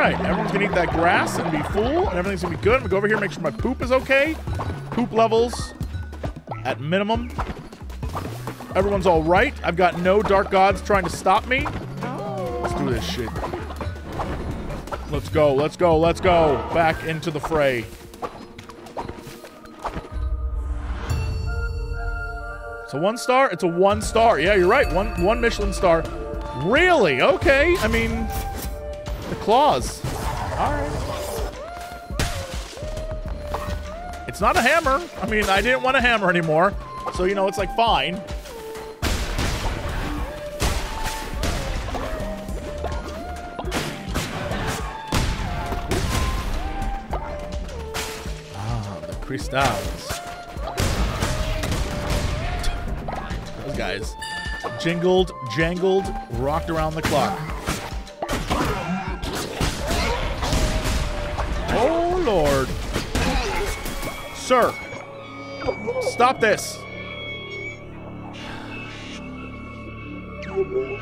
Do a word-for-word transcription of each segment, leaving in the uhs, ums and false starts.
right, everyone's gonna eat that grass and be full, and everything's gonna be good. I'm gonna go over here and make sure my poop is okay. Poop levels at minimum. Everyone's all right. I've got no dark gods trying to stop me. Let's do this shit. Let's go, let's go, let's go. Back into the fray. It's a one star? It's a one star. Yeah, you're right. One, one Michelin star. Really? Okay. I mean, the claws. All right. It's not a hammer. I mean, I didn't want a hammer anymore. So, you know, it's like, fine. Crystals. Those guys jingled, jangled, rocked around the clock. Oh, Lord. Sir, stop this. It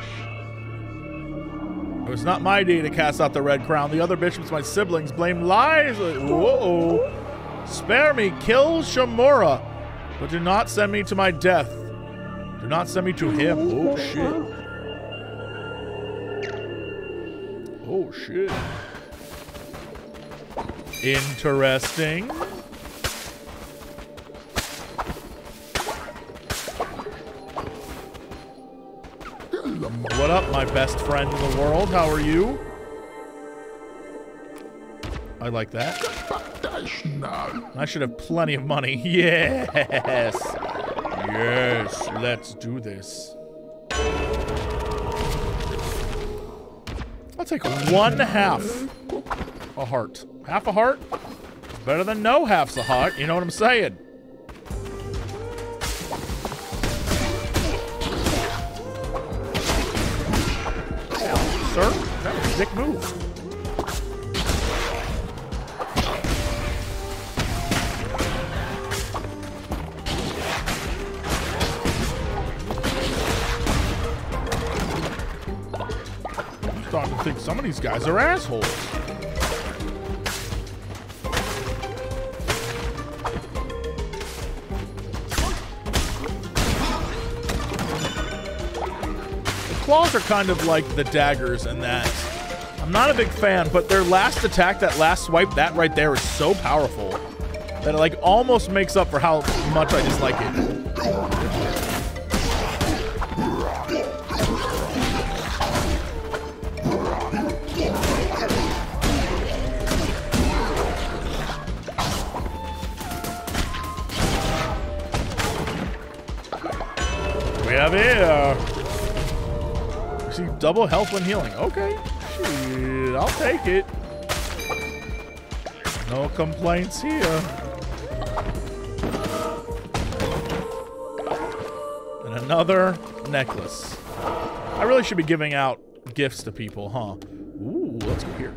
was not my day to cast out the red crown. The other bishops, my siblings, blame lies. Whoa. Spare me, kill Shimura, but do not send me to my death. Do not send me to him. Oh, shit. Oh, shit. Interesting. What up, my best friend in the world? How are you? I like that. I should have plenty of money. Yes. Yes. Let's do this. I'll take one half a heart. Half a heart? It's better than no half's a heart. You know what I'm saying? Sir, that was a sick move. I think some of these guys are assholes. The claws are kind of like the daggers in that. I'm not a big fan, but their last attack, that last swipe, that right there is so powerful that it like almost makes up for how much I dislike it. Here. Receive double health when healing. Okay. Shit, I'll take it. No complaints here. And another necklace. I really should be giving out gifts to people, huh? Ooh, let's go here.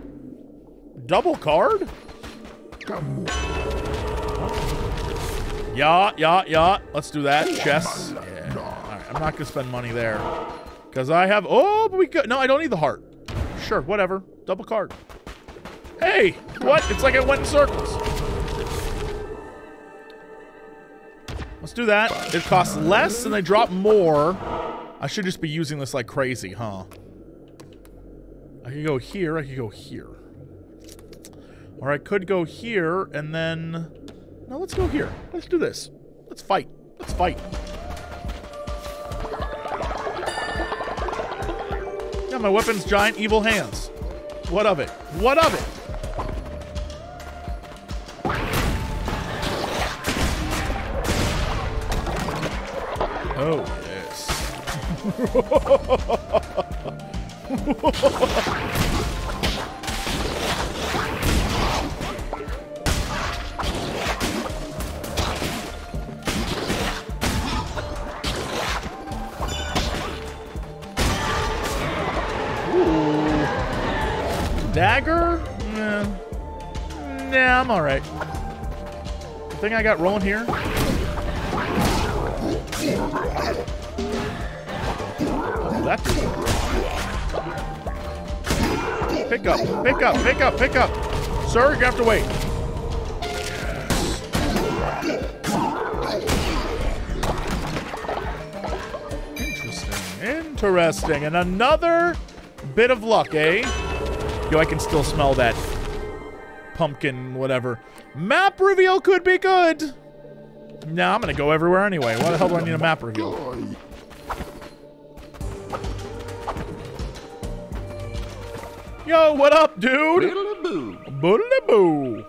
Double card? Come on. Yeah, yeah, yeah. Let's do that. Chess. I'm not gonna spend money there, because I have, oh, but we go, no, I don't need the heart. Sure, whatever, double card. Hey, what? It's like I went in circles. Let's do that. It costs less and they drop more. I should just be using this like crazy, huh? I could go here, I could go here. Or I could go here and then, no, let's go here. Let's do this. Let's fight, let's fight. Yeah, my weapon's giant evil hands. What of it? What of it? Oh, yes. Dagger? Nah. Nah, I'm all right. The thing I got rolling here. Oh, that's Pick up, pick up, pick up, pick up. Sir, you have to wait. Yes. Interesting, interesting. And another bit of luck, eh? Yo, I can still smell that pumpkin, whatever. Map reveal could be good. Nah, I'm gonna go everywhere anyway. Why the hell do I need a map reveal? Yo, what up, dude? Boodle-a-boo.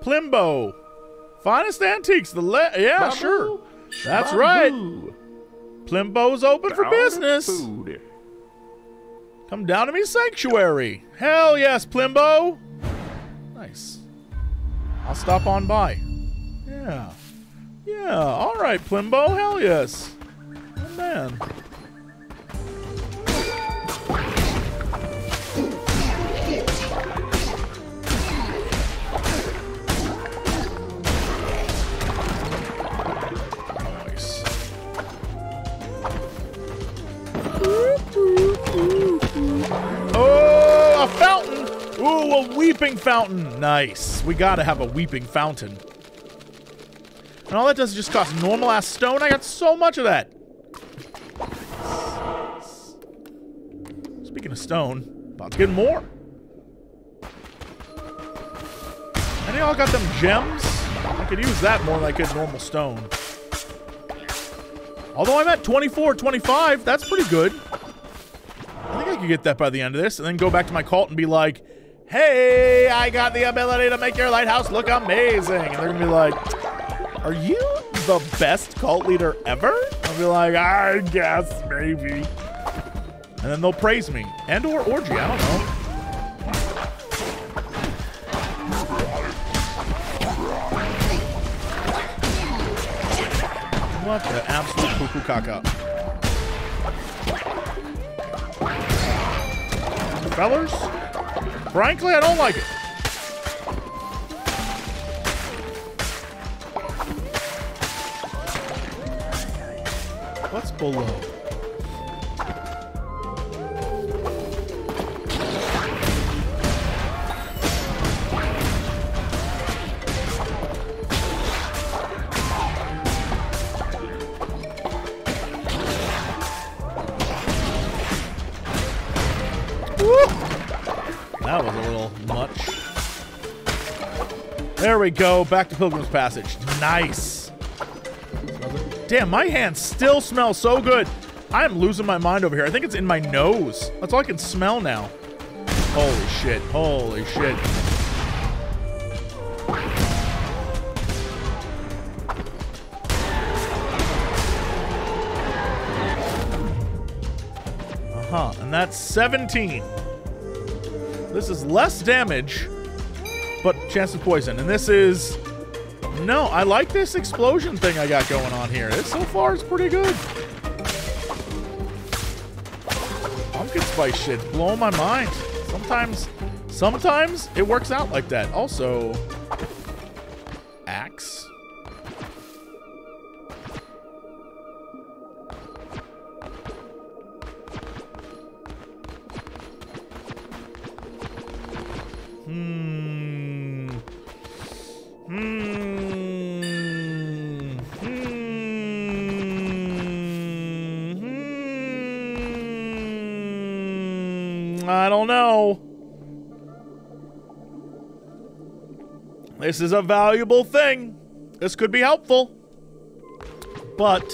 Plimbo. Finest antiques. The le Yeah, Bubble. Sure. That's Bubble. Right. Plimbo's open Bubble for business. Food. Come down to me, Sanctuary. Hell yes, Plimbo. Nice. I'll stop on by. Yeah. Yeah. All right, Plimbo. Hell yes. Oh, man. Oh, a fountain! Ooh, a weeping fountain. Nice. We gotta have a weeping fountain. And all that does is just cost normal-ass stone. I got so much of that. Speaking of stone, about to get more. I think I got them gems. I could use that more than I could normal stone. Although I'm at twenty-four, twenty-five. That's pretty good. I think I could get that by the end of this, and then go back to my cult and be like, hey, I got the ability to make your lighthouse look amazing. And they're gonna be like, are you the best cult leader ever? I'll be like, I guess, maybe. And then they'll praise me. And or orgy, I don't know. What the absolute cuckoo caca. Fellers, frankly, I don't like it. What's below? That was a little much. There we go. Back to Pilgrim's Passage. Nice. Damn, my hand still smells so good. I am losing my mind over here. I think it's in my nose. That's all I can smell now. Holy shit. Holy shit. Uh-huh. And that's seventeen. This is less damage, but chance of poison. And this is... No, I like this explosion thing I got going on here. This so far is pretty good. Pumpkin spice shit's blowing my mind. Sometimes, sometimes it works out like that. Also, axe. Hmm. Hmm. Hmm. Hmm. I don't know. This is a valuable thing. This could be helpful. But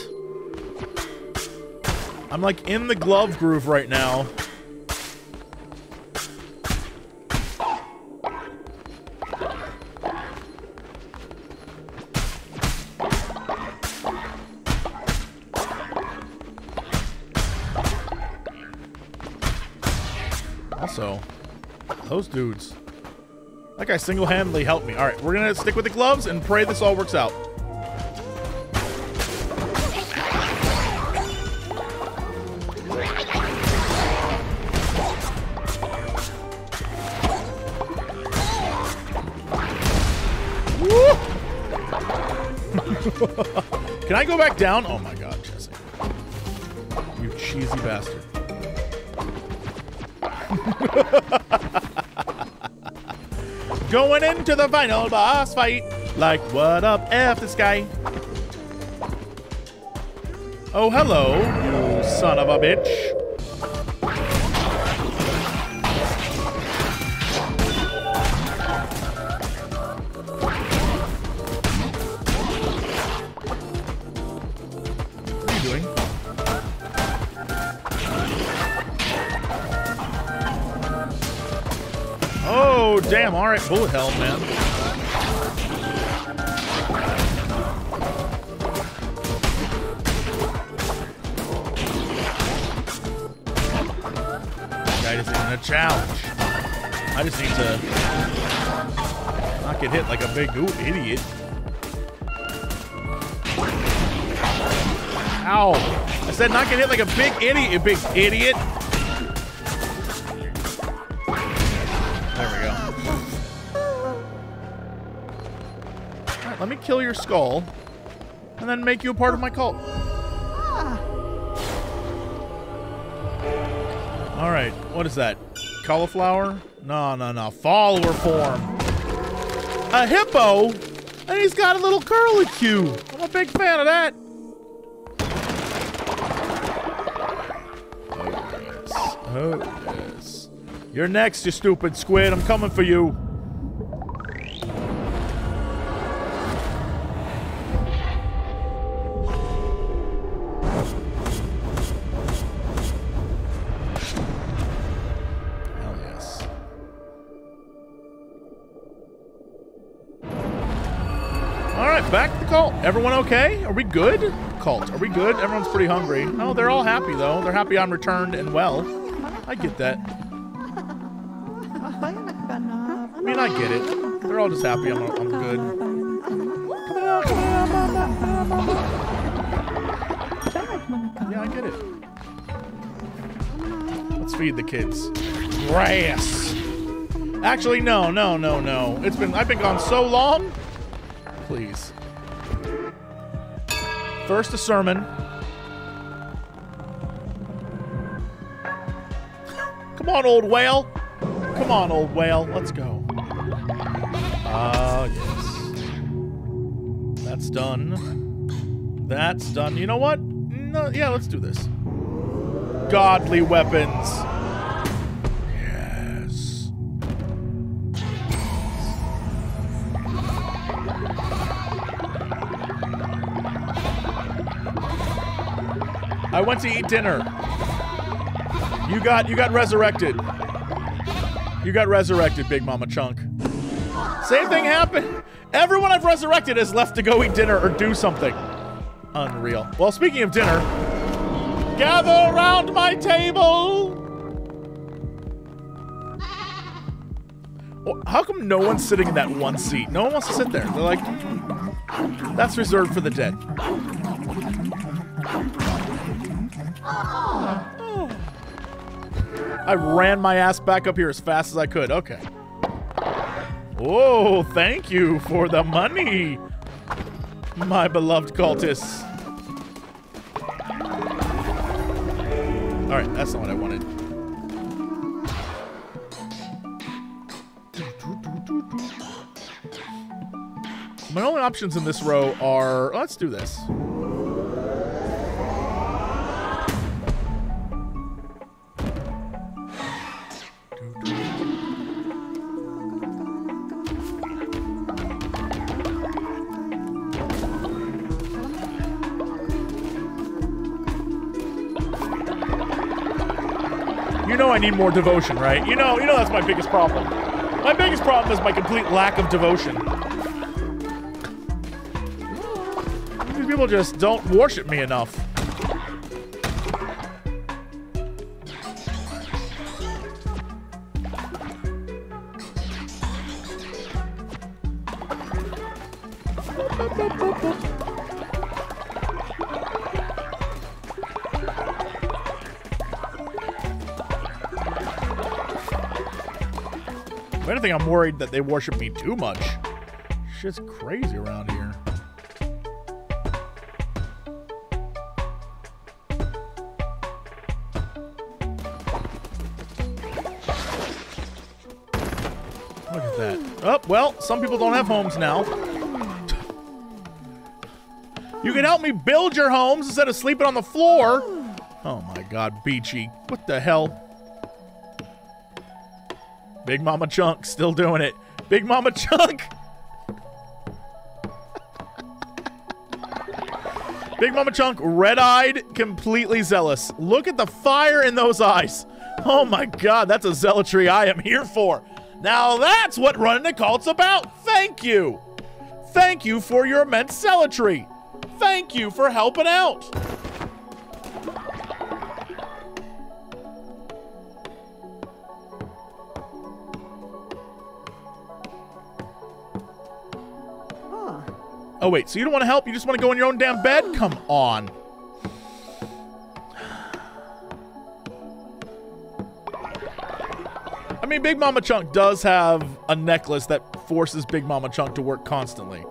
I'm like in the glove groove right now. Also, those dudes, that guy single-handedly helped me. All right, we're gonna stick with the gloves and pray this all works out. Woo! Can I go back down? Oh my God, Jesse. You cheesy bastard. Going into the final boss fight. Like, what up, F this guy? Oh, hello, you son of a bitch. Damn, all right, bullet hell, man. Guy just isn't a challenge. I just need to not get hit like a big ooh, idiot. Ow. I said not get hit like a big idiot, you big idiot. Let me kill your skull, and then make you a part of my cult. Ah. All right, what is that? Cauliflower? No, no, no. Follower form. A hippo, and he's got a little curlicue. I'm a big fan of that. Oh yes. Oh yes. You're next, you stupid squid. I'm coming for you. Everyone okay? Are we good? Cult, are we good? Everyone's pretty hungry. Oh, they're all happy, though. They're happy I'm returned and well. I get that. I mean, I get it. They're all just happy I'm, I'm good. Yeah, I get it. Let's feed the kids. Grass! Actually, no, no, no, no. It's been, I've been gone so long. Please. First, a sermon. Come on, old whale. Come on, old whale. Let's go. Ah, uh, yes. That's done. That's done. You know what? No, yeah, let's do this. Godly weapons. Yes. I went to eat dinner. You got, you got resurrected. You got resurrected, Big Mama Chunk. Same thing happened. Everyone I've resurrected has left to go eat dinner or do something. Unreal. Well, speaking of dinner, gather around my table. Well, how come no one's sitting in that one seat? No one wants to sit there. They're like, that's reserved for the dead. I ran my ass back up here as fast as I could. Okay. Whoa, thank you for the money, my beloved cultists. All right, that's not what I wanted. My only options in this row are, let's do this. I need more devotion, right? You know, you know that's my biggest problem. My biggest problem is my complete lack of devotion. These people just don't worship me enough. I'm worried that they worship me too much. Shit's crazy around here. that. Oh, well, some people don't have homes now. You can help me build your homes instead of sleeping on the floor. Oh my God, Beachy. What the hell? Big Mama Chunk still doing it. Big Mama Chunk. Big Mama Chunk, red-eyed, completely zealous. Look at the fire in those eyes. Oh my God, that's a zealotry I am here for. Now that's what running a cult's about. Thank you. Thank you for your immense zealotry. Thank you for helping out. Oh, wait, so you don't want to help? You just want to go in your own damn bed? Come on. I mean, Big Mama Chunk does have a necklace that forces Big Mama Chunk to work constantly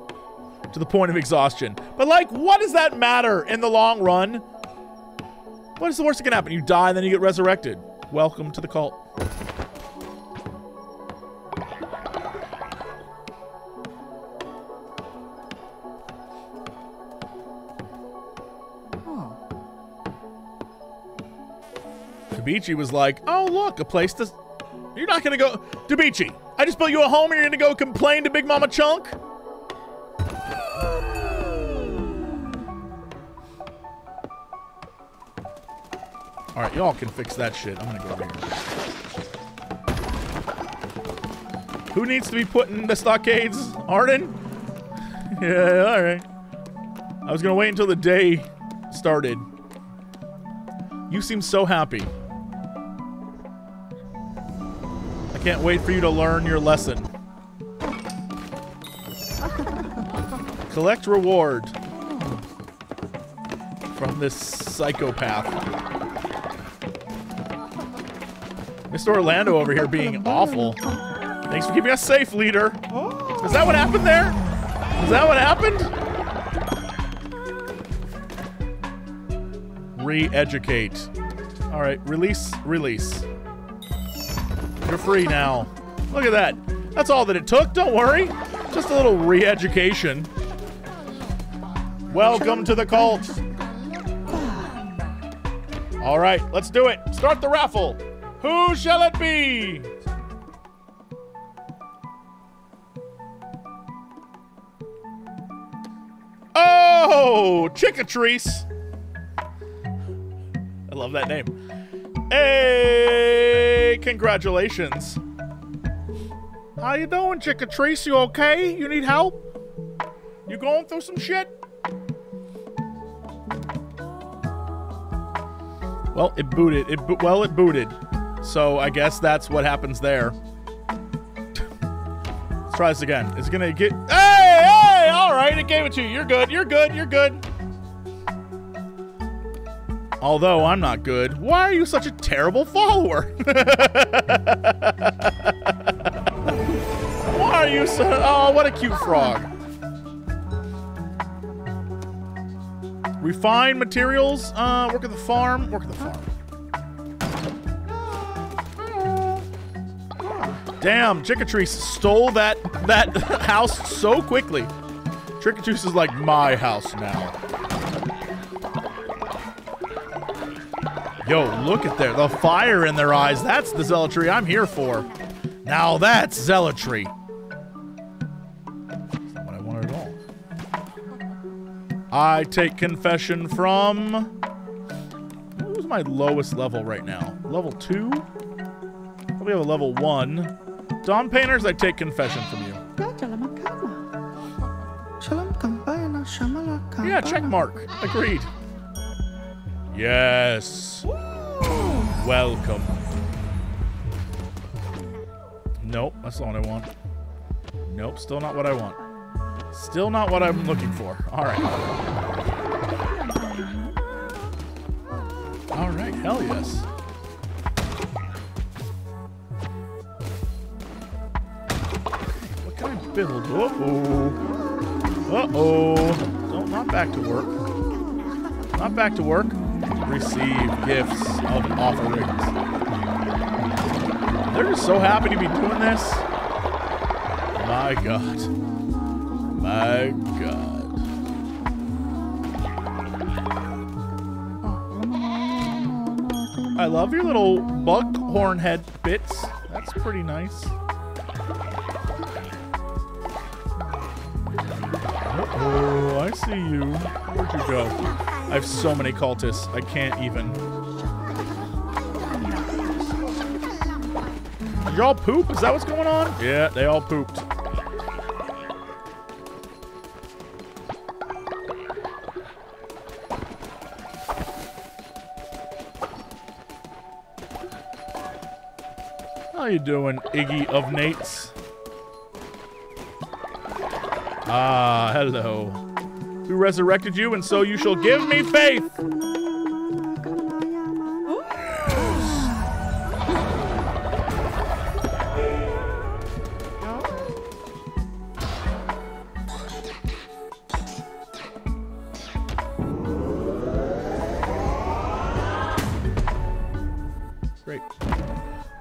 to the point of exhaustion. But, like, what does that matter in the long run? What is the worst that can happen? You die and then you get resurrected. Welcome to the cult. Dabichi was like, oh, look, a place to... You're not going to go... Dabichi, I just built you a home and you're going to go complain to Big Mama Chunk? All right, y'all can fix that shit. I'm going to go over here. Who needs to be put in the stockades? Arden? Yeah, all right. I was going to wait until the day started. You seem so happy. I can't wait for you to learn your lesson. Collect reward from this psychopath. Mister Orlando over here being awful. Thanks for keeping us safe, leader. Is that what happened there? Is that what happened? Re-educate. All right, release, release. You're free now. Look at that. That's all that it took. Don't worry. Just a little re-education. Welcome to the cult. All right, let's do it. Start the raffle. Who shall it be? Oh, Chickatrice. I love that name. Hey, congratulations. How you doing, Chickatrice? You okay? You need help? You going through some shit? Well, it booted. It bo well, it booted. So I guess that's what happens there. Let's try this again. It's gonna get. Hey, hey! All right, it gave it to you. You're good. You're good. You're good. Although I'm not good. Why are you such a terrible follower? Why are you so? Oh, what a cute frog. Refine materials, uh, work at the farm, work at the farm. Damn, Chickatrice stole that that house so quickly. Chickatrice is like my house now. Yo, look at there, the fire in their eyes. That's the zealotry I'm here for. Now that's zealotry. I take confession from... Who's my lowest level right now? Level two? Probably have a level one. Dawn Painters, I take confession from you. Yeah, check mark. Agreed. Yes. Woo. Welcome. Nope, that's not what I want. Nope, still not what I want. Still not what I'm looking for. All right. All right, hell yes. What can I build? Uh-oh. Uh-oh. No, not back to work. Not back to work. Receive gifts of offerings. They're just so happy to be doing this. My God. My God. I love your little buckhorn head bits. That's pretty nice. Oh, I see you. Where'd you go? I have so many cultists. I can't even. Did y'all poop? Is that what's going on? Yeah, they all pooped. How you doing, Iggy of Nates? Ah, hello. Who resurrected you, and so you shall give me faith!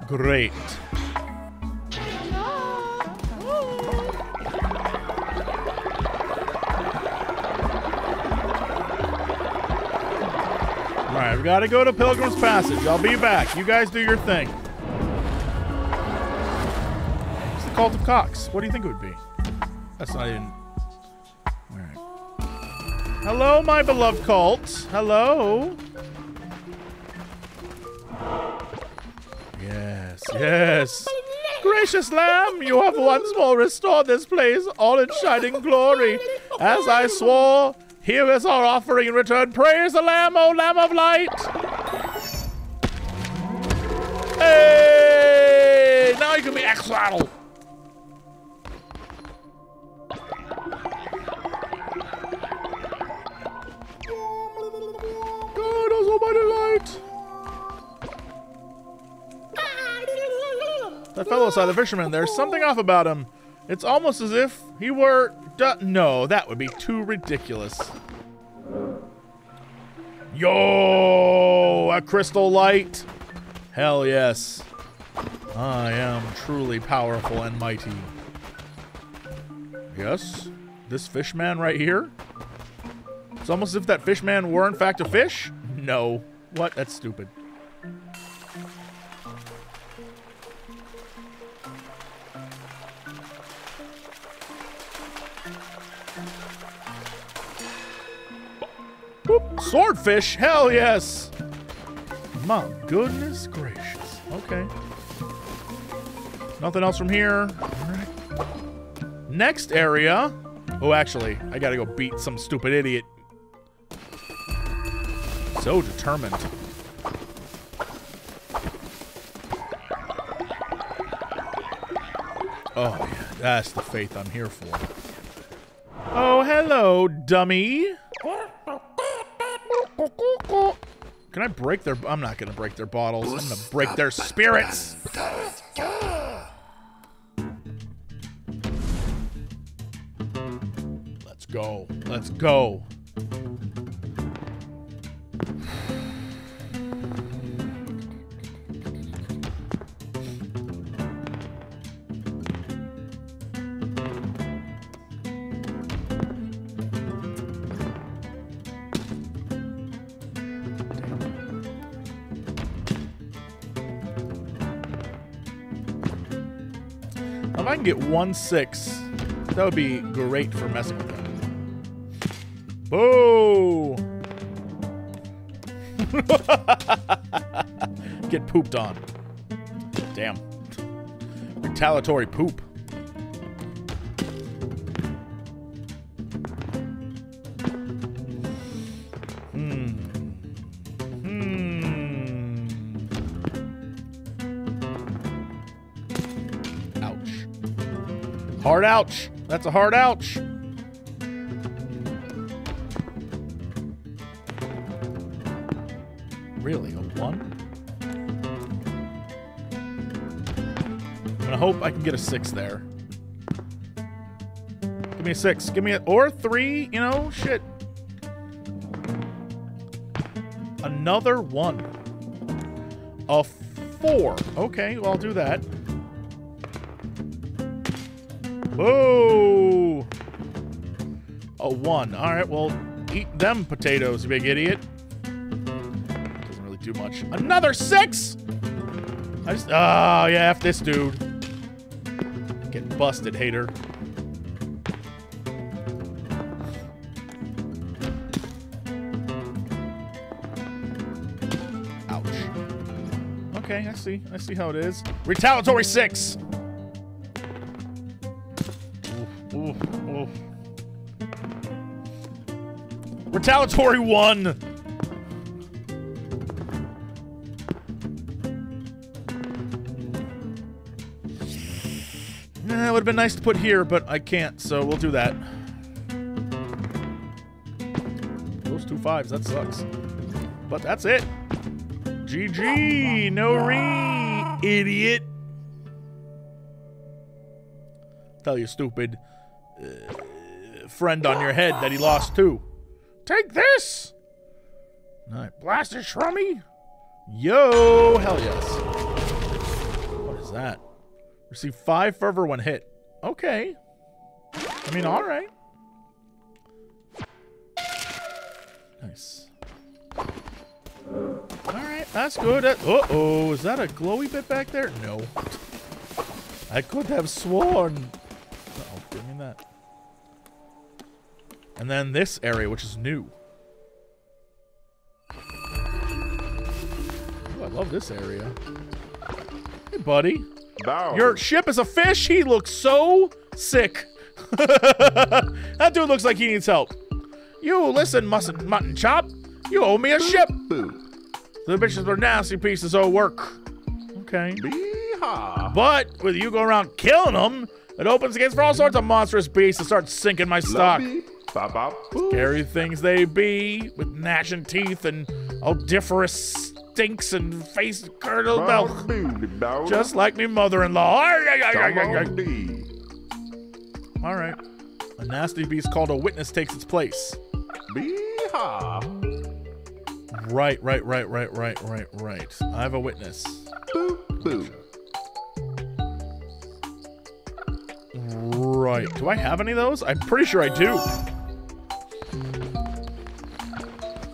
Great. Alright, I've got to go to Pilgrim's Passage. I'll be back. You guys do your thing. It's the Cult of Cox. What do you think it would be? That's not even... Alright. Hello, my beloved cult. Hello. Yes. Gracious Lamb, you have once more restored this place, all in shining glory. As I swore, here is our offering in return. Praise the Lamb, O Lamb of Light. Hey! Now you can be exiled. God is almighty light. That fellow saw the fisherman. There's something off about him. It's almost as if he were... Duh. No, that would be too ridiculous. Yo, a crystal light. Hell yes. I am truly powerful and mighty. Yes, this fishman right here? It's almost as if that fishman were in fact a fish? No. What? That's stupid. Swordfish? Hell yes! My goodness gracious. Okay. Nothing else from here. Alright. Next area. Oh, actually, I gotta go beat some stupid idiot. So determined. Oh, yeah. That's the faith I'm here for. Oh, hello, dummy. Can I break their... I'm not going to break their bottles. I'm going to break their spirits. Let's go. Let's go. If I can get one six, that would be great for messing with that. Boo! Get pooped on. Damn. Retaliatory poop. Hard ouch. That's a hard ouch. Really, a one? I'm gonna hope I can get a six there. Give me a six. Give me a, or three, you know, shit. Another one. A four. Okay, well, I'll do that. Whoa! A one. All right, well, eat them potatoes, you big idiot. Doesn't really do much. Another six! I just, oh, yeah, F this dude. Get busted, hater. Ouch. Okay, I see. I see how it is. Retaliatory six! Oof, oof. Retaliatory one. Nah, it would have been nice to put here, but I can't, so we'll do that. Those two fives, that sucks. But that's it. G G, no re, idiot. Tell you stupid. Uh, friend on your head that he lost too. Take this! Alright, blasted shrummy! Yo! Hell yes. What is that? Receive five fervor when hit. Okay. I mean, alright. Nice. Alright, that's good. That, uh-oh, is that a glowy bit back there? No. I could have sworn. Uh-oh, give me that. And then this area, which is new. Ooh, I love this area. Hey, buddy. Bow. Your ship is a fish. He looks so sick. That dude looks like he needs help. You, listen, mustn't mutton chop. You owe me a ship. The bitches are nasty pieces of work. Okay. Beehaw. But with you going around killing them, it opens the gates for all sorts of monstrous beasts and starts sinking my stock. Lovey. Bop, bop, scary things they be, with gnashing teeth and odoriferous stinks and face curdled milk. Just like me mother-in-law. Alright. A nasty beast called a witness takes its place. Beehaw. Right, right, right, right, right, right, right. I have a witness. Boop, boop. Right. Do I have any of those? I'm pretty sure I do.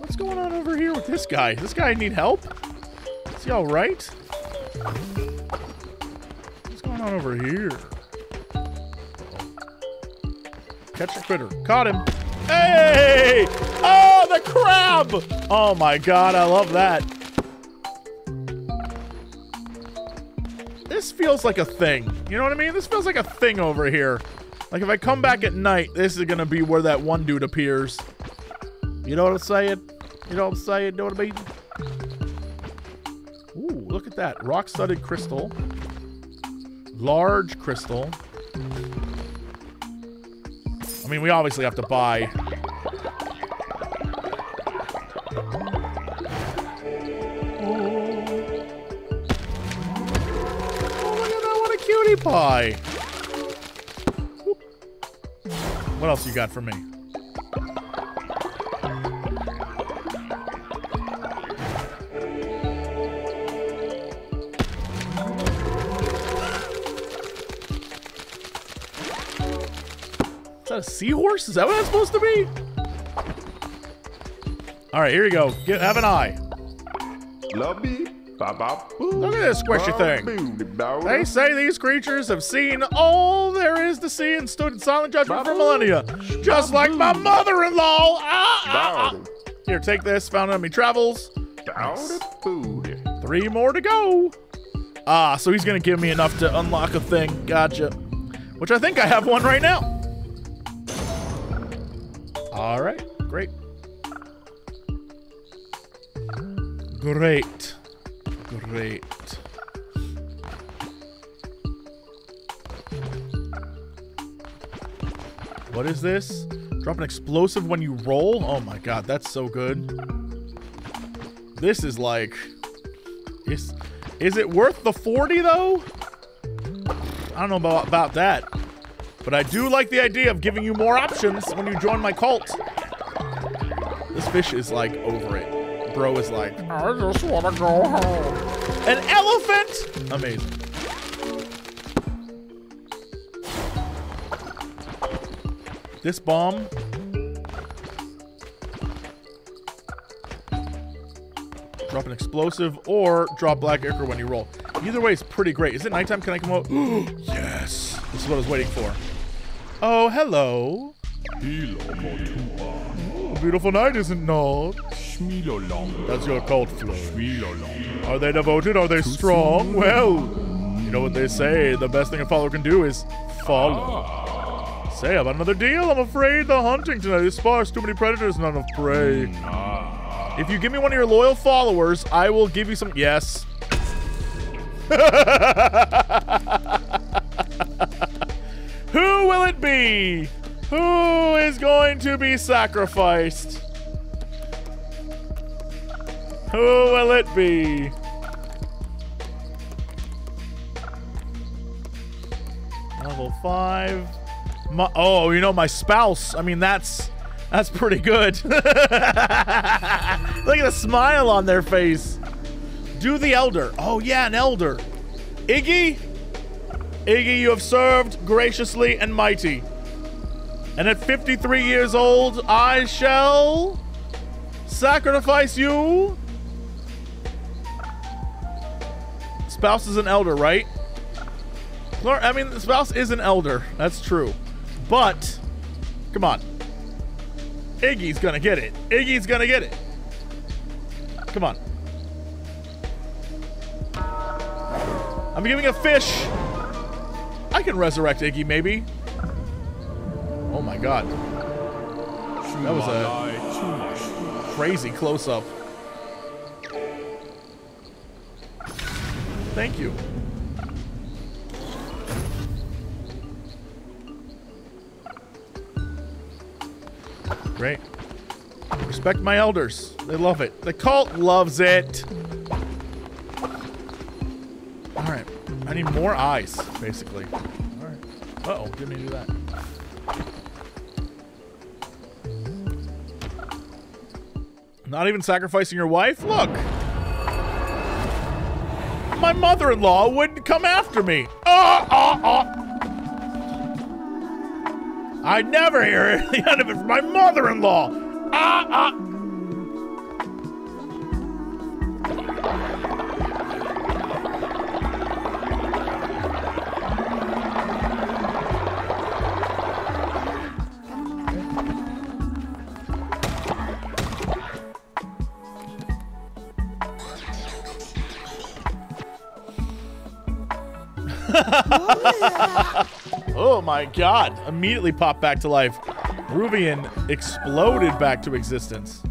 What's going on over here with this guy? This guy need help? Is he alright? What's going on over here? Uh-oh. Catch a critter. Caught him. Hey! Oh, the crab! Oh my god, I love that. This feels like a thing. You know what I mean? This feels like a thing over here. Like if I come back at night, this is gonna be where that one dude appears. You know what I'm saying? You know what I'm saying? Know what I mean? Ooh, look at that. Rock-studded crystal. Large crystal. I mean, we obviously have to buy. Oh, look at that. What a cutie pie. What else you got for me? Is that a seahorse? Is that what it's supposed to be? All right, here you go. Get, have an eye. Love me. Ba, ba, boo, look at this squishy ba, thing. Boo, ba, they say these creatures have seen all there is to see and stood in silent judgment ba, for millennia. Ba, just ba, like my mother-in-law. Ah, ah, ah. Here, take this. Found on me travels. Nice. Three more to go. Ah, so he's going to give me enough to unlock a thing. Gotcha. Which I think I have one right now. All right, great. Great. Great. What is this? Drop an explosive when you roll? Oh my god, that's so good. This is like... Is, is it worth the forty, though? I don't know about, about that. But I do like the idea of giving you more options when you join my cult. This fish is like over it. Bro is like, I just want to go home. An elephant? Amazing. This bomb. Drop an explosive or drop black ichor when you roll. Either way is pretty great. Is it nighttime? Can I come out? Yes. This is what I was waiting for. Oh, hello. Ooh, beautiful night, isn't it? That's your cult flow. Are they devoted? Are they strong? Well, you know what they say. The best thing a follower can do is follow. Say about another deal. I'm afraid the hunting tonight is sparse. Too many predators, not enough prey. If you give me one of your loyal followers, I will give you some. Yes. Who will it be? Who is going to be sacrificed? Who will it be? Level five. My, oh, you know, my spouse. I mean, that's that's pretty good. Look at the smile on their face. Do the elder. Oh, yeah, an elder. Iggy? Iggy, you have served graciously and mighty. And at fifty-three years old, I shall sacrifice you. Spouse is an elder, right? I mean, the spouse is an elder. That's true. But, come on. Iggy's gonna get it. Iggy's gonna get it. Come on. I'm giving a fish. I can resurrect Iggy, maybe. Oh my god. That was a crazy close-up. Thank you. Great. Respect my elders. They love it. The cult loves it. Alright. I need more eyes, basically. Alright. Uh-oh. Didn't mean to do that. Not even sacrificing your wife? Look! My mother-in-law would come after me. Oh, oh, oh. I'd never hear the end of it from my mother-in-law. Ah, ah. Oh my god, immediately popped back to life. Ruvian exploded back to existence.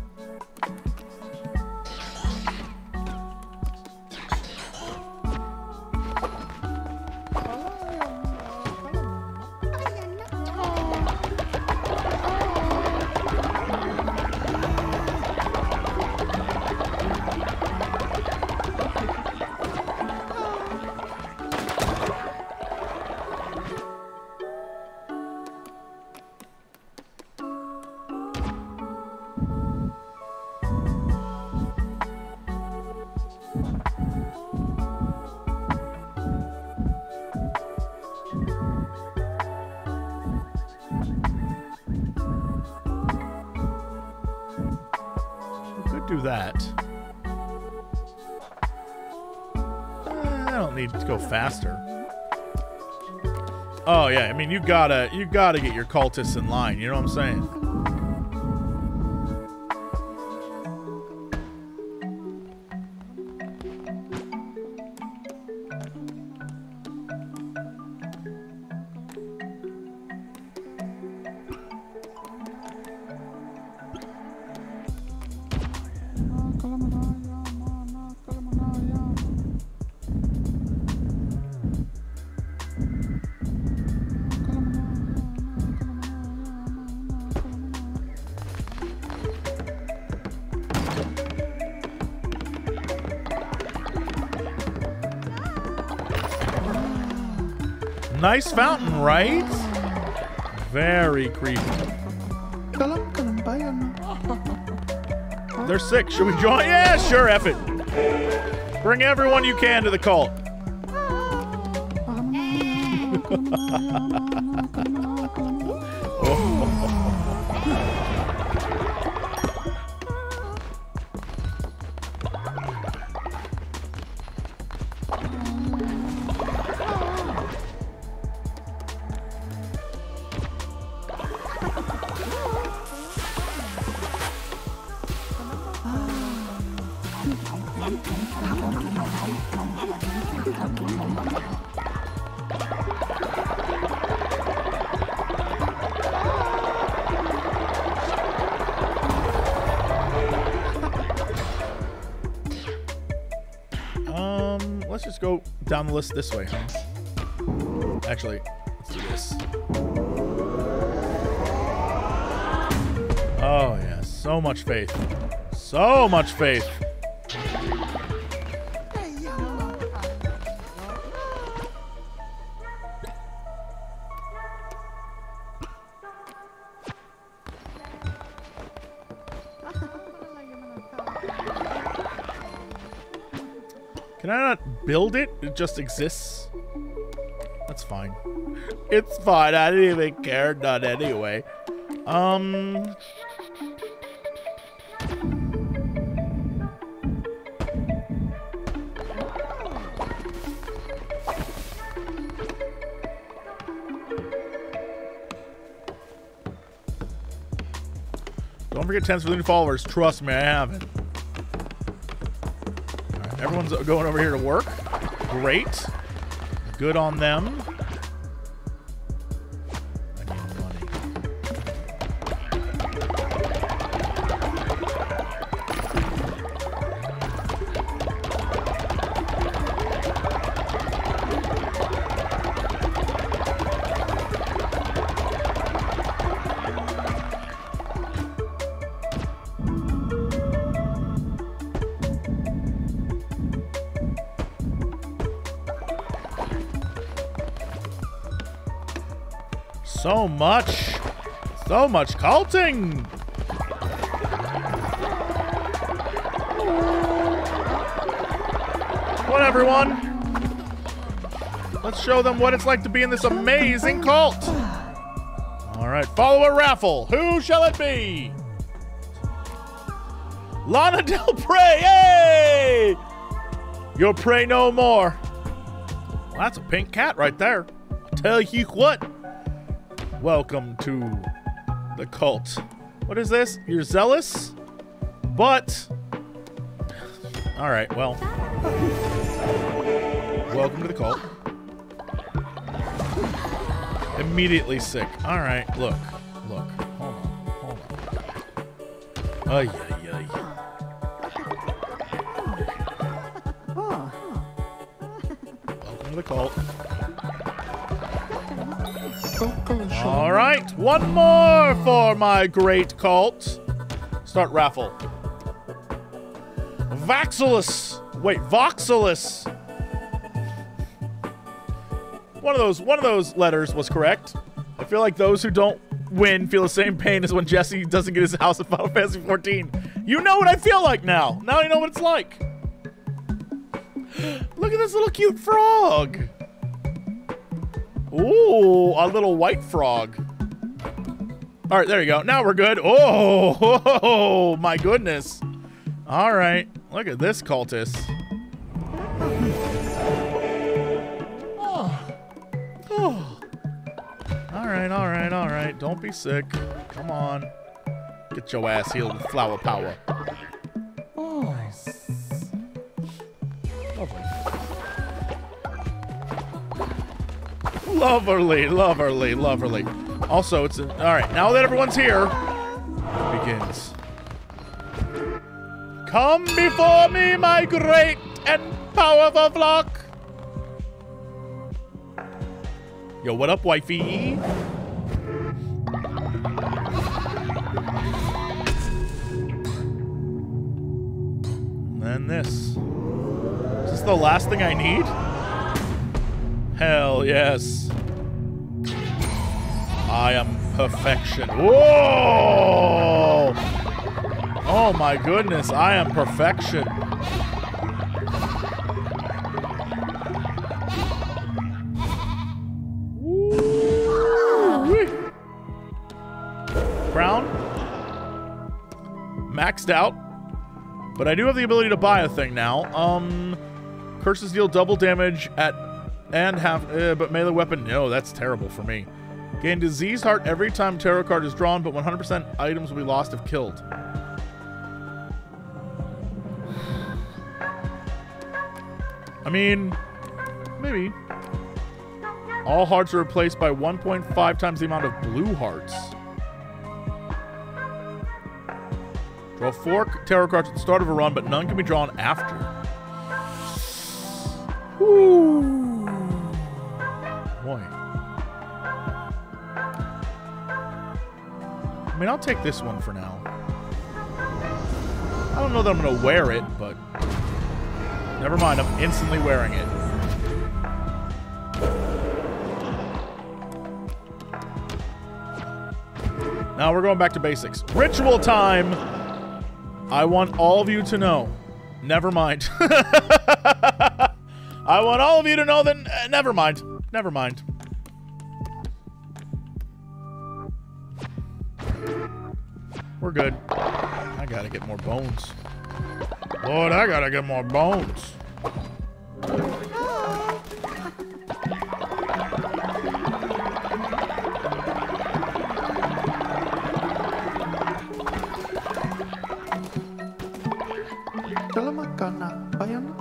That. I don't need to go faster. Oh yeah, I mean you gotta you gotta get your cultists in line, you know what I'm saying? Nice fountain, right? Very creepy. They're sick. Should we join? Yeah, sure, F it. Bring everyone you can to the cult. Go down the list this way. Actually, let's do this. Oh yeah, so much faith. So much faith. Build it? It just exists? That's fine. It's fine. I didn't even care. None anyway. Um... Don't forget ten million followers. Trust me, I haven't. Everyone's going over here to work. Great. Good on them. I need money. So much, so much culting. What, everyone? Let's show them what it's like to be in this amazing cult. All right, follow a raffle. Who shall it be? Lana Del Rey. Hey! You'll pray no more. Well, that's a pink cat right there. Tell you what. Welcome to the cult. What is this? You're zealous, but... All right, well. Welcome to the cult. Immediately sick. All right, look, look. Hold on, hold on. Ay, ay, ay. Welcome to the cult. All right, one more for my great cult. Start raffle. Voxilus. Wait, Voxilus. One of those, one of those letters was correct. I feel like those who don't win feel the same pain as when Jesse doesn't get his house in Final Fantasy fourteen. You know what I feel like now. Now you know what it's like. Look at this little cute frog. Ooh, a little white frog. All right, there you go. Now we're good. Oh, oh my goodness. All right, look at this cultist. Oh. Oh. All right, all right, all right. Don't be sick. Come on. Get your ass healed with flower power. Oh. Nice. Lovely. Loverly, loverly, loverly. Also, it's... A, all right, now that everyone's here, it begins. Come before me, my great and powerful flock. Yo, what up, wifey? And then this. Is this the last thing I need? Hell yes. I am perfection. Whoa! Oh my goodness, I am perfection. maxed out. But I do have the ability to buy a thing now. Um, curses deal double damage at and half... Uh, but melee weapon... No, that's terrible for me. Gain disease heart every time tarot card is drawn, but one hundred percent items will be lost if killed. I mean... Maybe. All hearts are replaced by one point five times the amount of blue hearts. Draw four tarot cards at the start of a run, but none can be drawn after. Woo! Boy. I mean, I'll take this one for now. I don't know that I'm going to wear it, but... Never mind, I'm instantly wearing it. Now we're going back to basics. Ritual time! I want all of you to know. Never mind. I want all of you to know that... Uh, never mind. Never mind. We're good. I gotta get more bones. Lord, I gotta get more bones.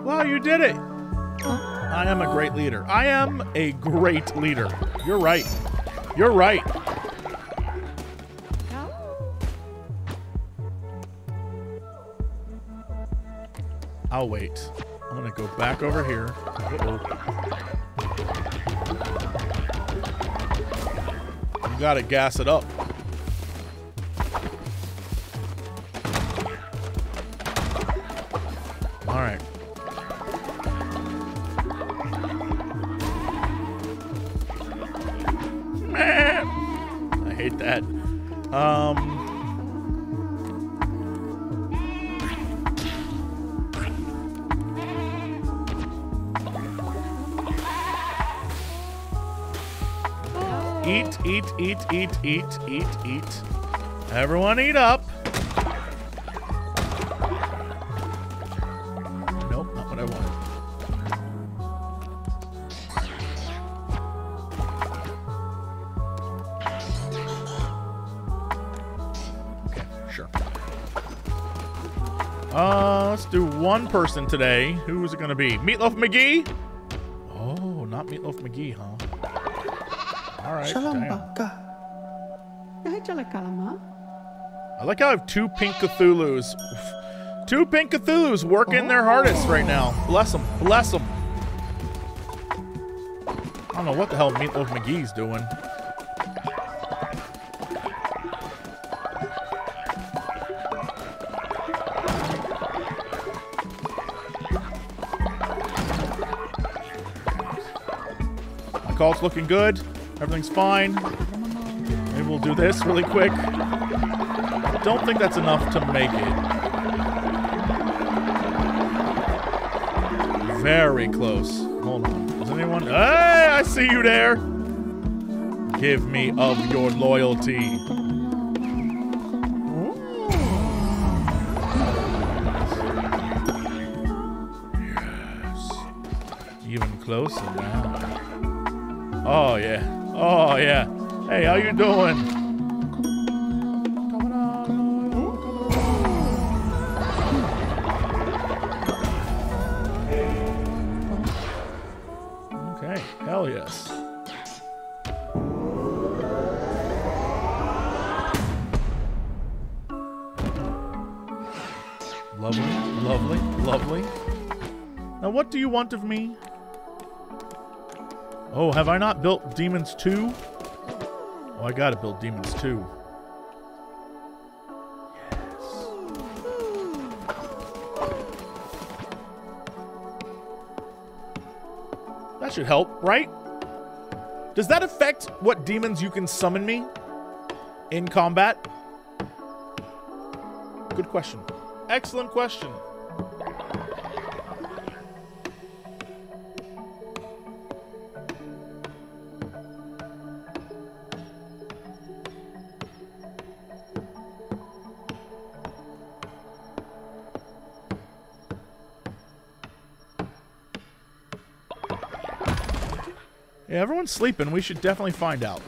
Wow, you did it! I am a great leader. I am a great leader. You're right. You're right. I'll wait. I'm gonna go back over here. Uh-oh. You gotta gas it up. Alright. I hate that. Um... Eat, eat, eat, eat, eat, eat, eat. Everyone eat up. Nope, not what I want. Okay, sure. Uh, let's do one person today. Who is it gonna be? Meatloaf McGee? Oh, not Meatloaf McGee, huh? All right, I like how I have two pink Cthulhus. Two pink Cthulhus working oh. their hardest right now. Bless them. Bless them. I don't know what the hell Meatloaf McGee's doing. My call's looking good. Everything's fine. Maybe we'll do this really quick. I don't think that's enough to make it. Very close. Hold on. Is anyone? Hey, I see you there. Give me of your loyalty. Yes. Even closer now. Oh, yeah. Oh, yeah. Hey, how you doing? Okay, hell yes. Lovely, lovely, lovely. Now, what do you want of me? Oh, have I not built Demons two? Oh, I gotta build Demons two. Yes. That should help, right? Does that affect what demons you can summon me in combat? Good question. Excellent question. Yeah, everyone's sleeping. We should definitely find out.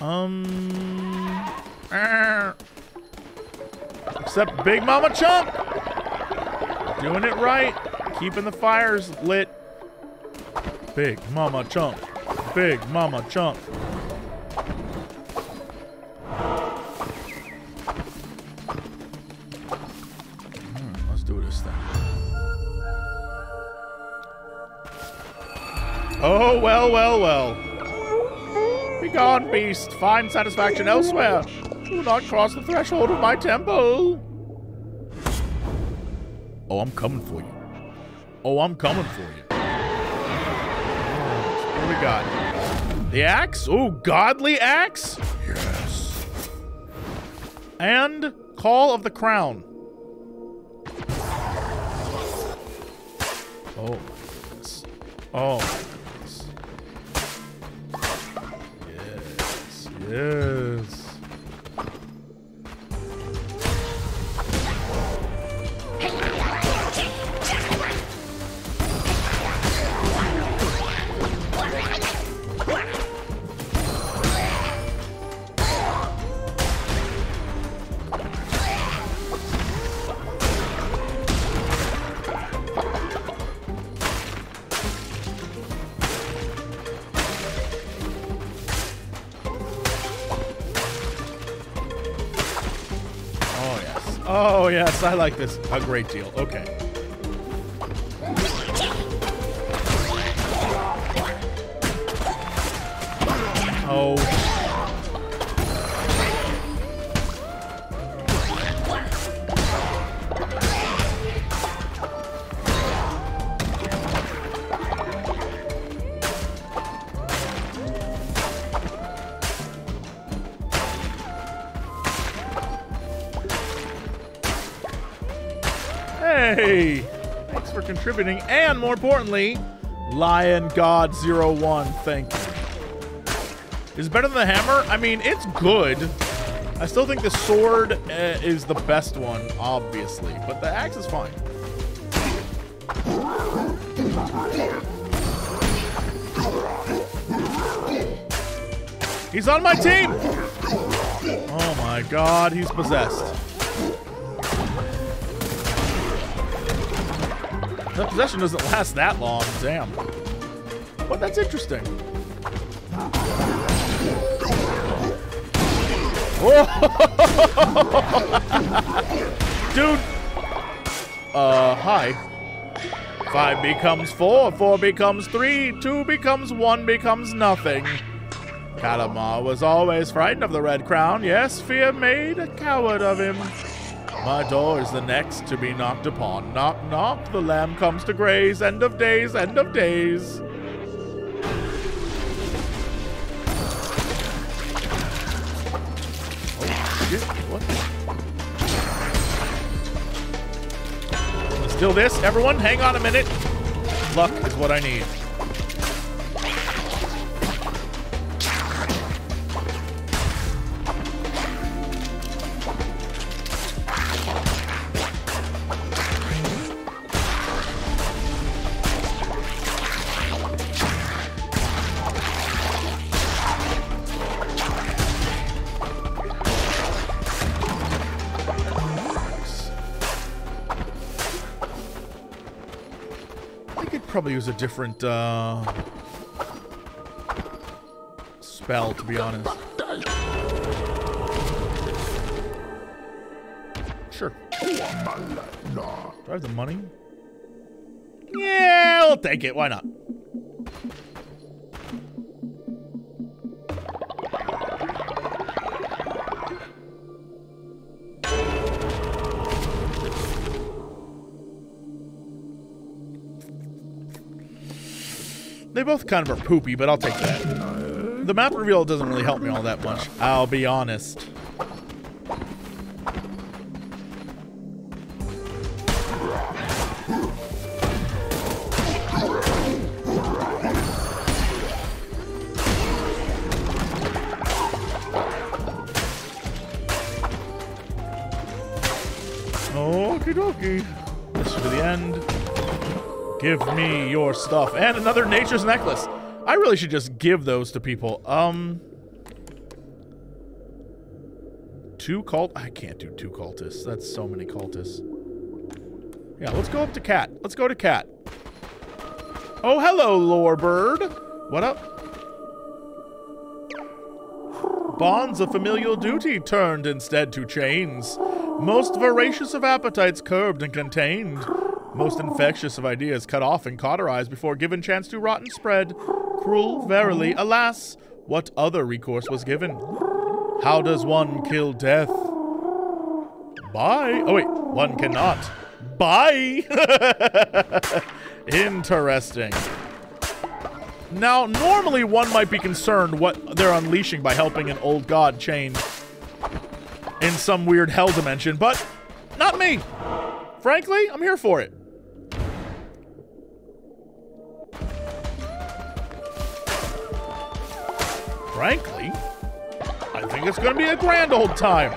Um... Argh. Except Big Mama Chump! Doing it right. Keeping the fires lit. Big Mama Chump. Big Mama Chump. Hmm, let's do this thing. Oh, well, well, well. Be gone, beast. Find satisfaction elsewhere. Do not cross the threshold of my temple. Oh, I'm coming for you. Oh, I'm coming for you. What do we got? The axe? Oh, godly axe? Yes. And Call of the Crown. Oh, my goodness. Oh, my goodness. Yes, yes. Oh, yes, I like this a great deal. Okay. Oh. Hey, thanks for contributing, and more importantly, Lion God zero one, thank you. Is it better than the hammer? I mean, it's good. I still think the sword uh, is the best one, obviously, but the axe is fine. He's on my team! Oh my god, he's possessed. That possession doesn't last that long, damn. But that's interesting. Whoa! Dude! Uh, hi. Five becomes four, four becomes three, two becomes one becomes nothing. Kalamar was always frightened of the Red Crown. Yes, fear made a coward of him. My door is the next to be knocked upon. Knock, knock, the lamb comes to graze. End of days, end of days. Oh, shit, what? Let's do this. Everyone, hang on a minute. Luck is what I need. Probably use a different uh, spell, to be honest. Sure. Do I have the money? Yeah, I'll take it. Why not? They both kind of are poopy, but I'll take that. The map reveal doesn't really help me all that much, I'll be honest. Okie dokie. This is the end. Give me your stuff. And another nature's necklace. I really should just give those to people. Um... Two cult- I can't do two cultists. That's so many cultists. Yeah, let's go up to Cat. Let's go to Cat. Oh, hello, lore bird. What up? Bonds of familial duty turned instead to chains. Most voracious of appetites curbed and contained. Most infectious of ideas cut off and cauterized before given chance to rot and spread. Cruel, verily, alas, what other recourse was given? How does one kill death? Bye. Oh wait, one cannot. Bye. Interesting. Now, normally one might be concerned what they're unleashing by helping an old god change in some weird hell dimension, but not me. Frankly, I'm here for it. Frankly, I think it's gonna be a grand old time.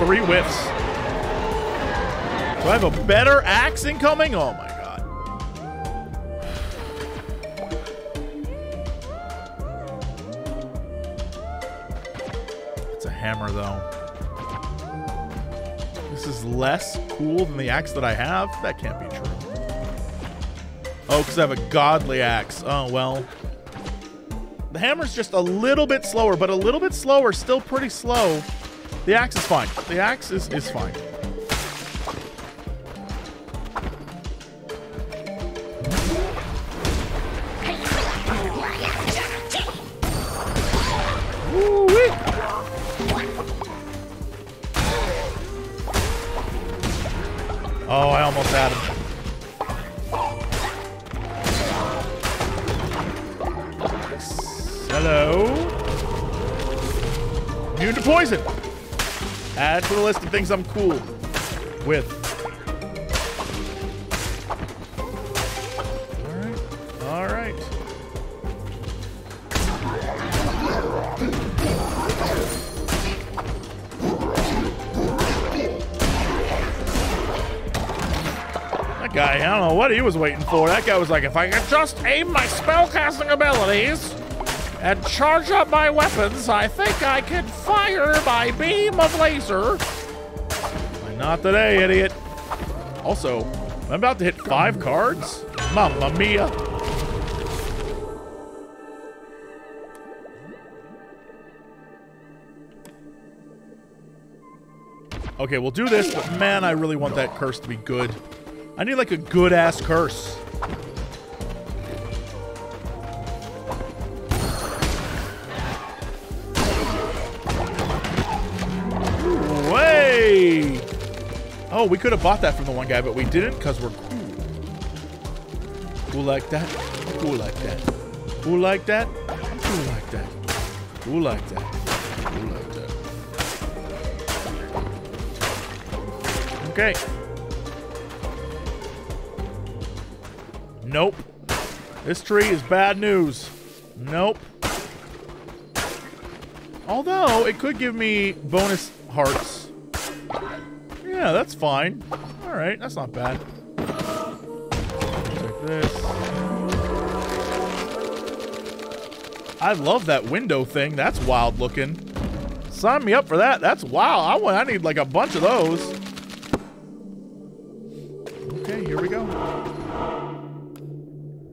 Three whiffs. Do I have a better axe incoming? Oh my god. It's a hammer though. This is less cool than the axe that I have? That can't be true. Oh, because I have a godly axe. Oh well. The hammer's just a little bit slower, but a little bit slower, still pretty slow. The axe is fine. The axe is, is fine. Woo-wee. Oh, I almost had him. Hello. Immune to poison. Add to the list of things I'm cool with. All right. All right. That guy, I don't know what he was waiting for. That guy was like, if I could just aim my spellcasting abilities and charge up my weapons, I think I can fire my beam of laser. Not today, idiot. Also, I'm about to hit five cards. Mamma mia. Okay, we'll do this, but man, I really want that curse to be good. I need like a good-ass curse. Oh, we could have bought that from the one guy, but we didn't because we're cool. Cool like that. Cool like that. Cool like that. Cool like that. Cool like that. Cool like that. Okay. Nope. This tree is bad news. Nope. Although, it could give me bonus hearts. Yeah, that's fine. All right, that's not bad. Check this. I love that window thing. That's wild looking. Sign me up for that. That's wild. I want. I need like a bunch of those. Okay, here we go.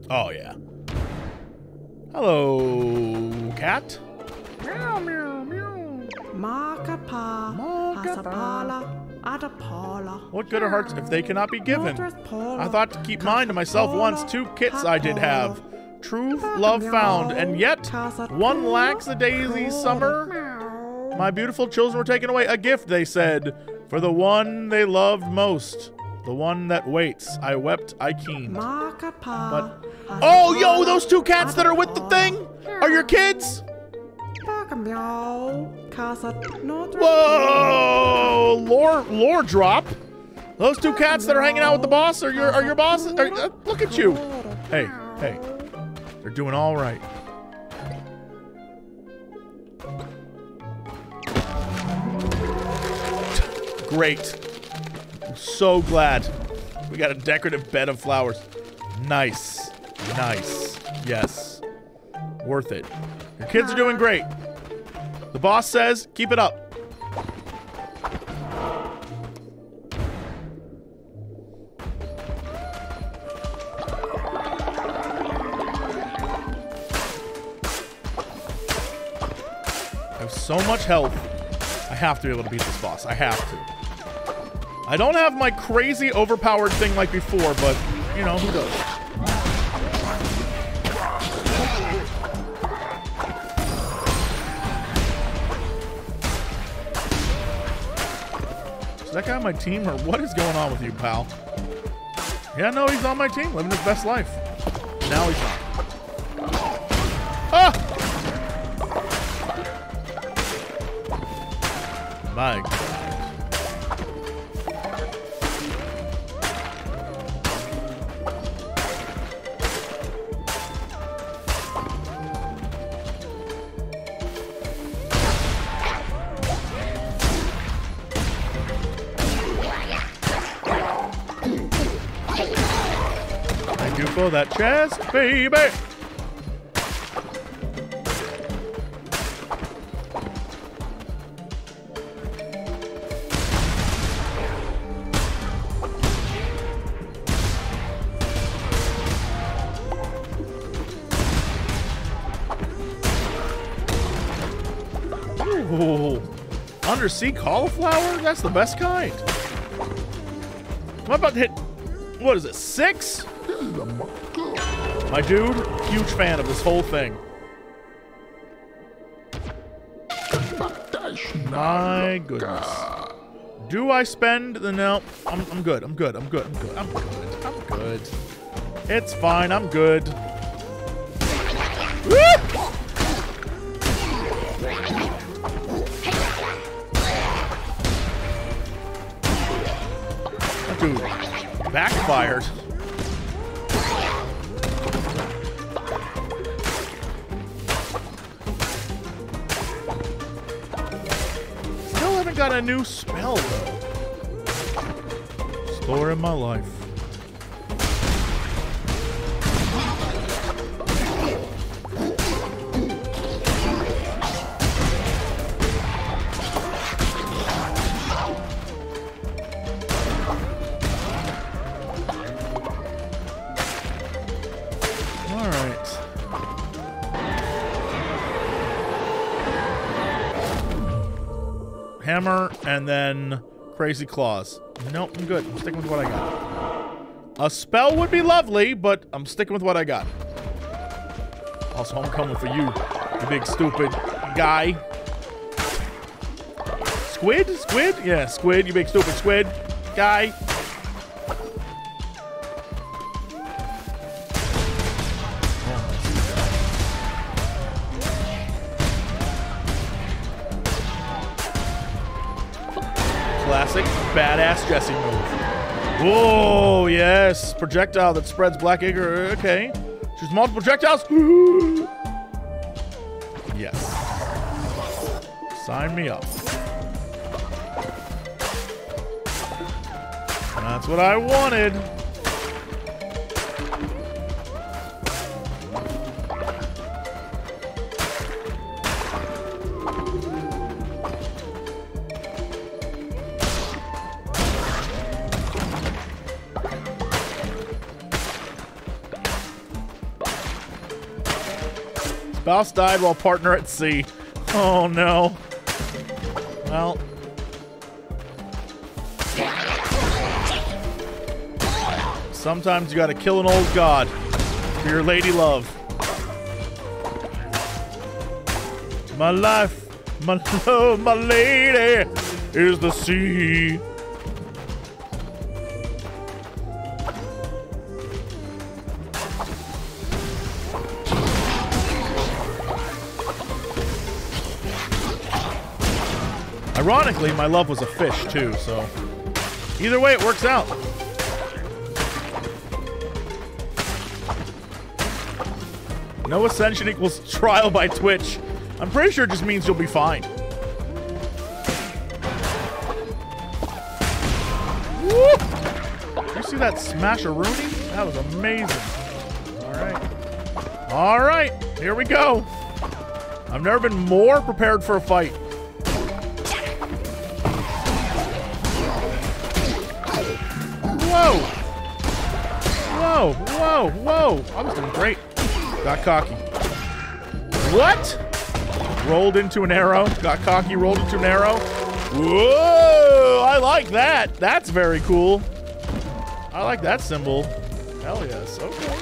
Oh yeah. Hello, cat. Meow meow meow. Makapa. Makapa. What good are hearts if they cannot be given? I thought to keep mine to myself once, two kits I did have. True love found, and yet one lacks a daisy summer. My beautiful children were taken away, a gift, they said, for the one they loved most. The one that waits. I wept, I keened. But oh, yo, those two cats that are with the thing are your kids? Whoa! Lore, lore drop. Those two cats that are hanging out with the boss are your are your bosses. Are, uh, look at you. Hey, hey, they're doing all right. Great. I'm so glad we got a decorative bed of flowers. Nice, nice. Yes, worth it. Your kids are doing great. The boss says, keep it up. I have so much health. I have to be able to beat this boss. I have to. I don't have my crazy overpowered thing like before, but, you know, who does? Is that guy on my team, or what is going on with you, pal? Yeah, no, he's on my team, living his best life. Now he's not. Ah! My God. For that chest, baby. Ooh, undersea cauliflower? That's the best kind. I'm about to hit, what is it, six? My dude, huge fan of this whole thing. My goodness. Do I spend the no? I'm, I'm good. I'm good. I'm good. I'm good. I'm good. I'm good. It's fine. I'm good. Dude, backfired. Got a new spell though. Story of my life. Hammer, and then Crazy Claws. Nope, I'm good. I'm sticking with what I got. A spell would be lovely, but I'm sticking with what I got. Also, I'm coming for you, you big stupid guy. Squid? Squid? Yeah, squid, you big stupid squid guy. Classic badass Jesse move. Whoa, yes. Projectile that spreads black anger. Okay. Choose multiple projectiles. Ooh. Yes. Sign me up. That's what I wanted. Boss died while partner at sea. Oh no. Well. Sometimes you gotta kill an old god for your lady love. My life, my love, my lady is the sea. Ironically, my love was a fish too, so either way it works out. No ascension equals trial by Twitch. I'm pretty sure it just means you'll be fine. Woo! You see that smash-a-rooney? That was amazing. Alright. Alright, here we go. I've never been more prepared for a fight. Whoa! Whoa, whoa, whoa! I was doing great. Got cocky. What? Rolled into an arrow. Got cocky, rolled into an arrow. Whoa! I like that. That's very cool. I like that symbol. Hell yes. Okay.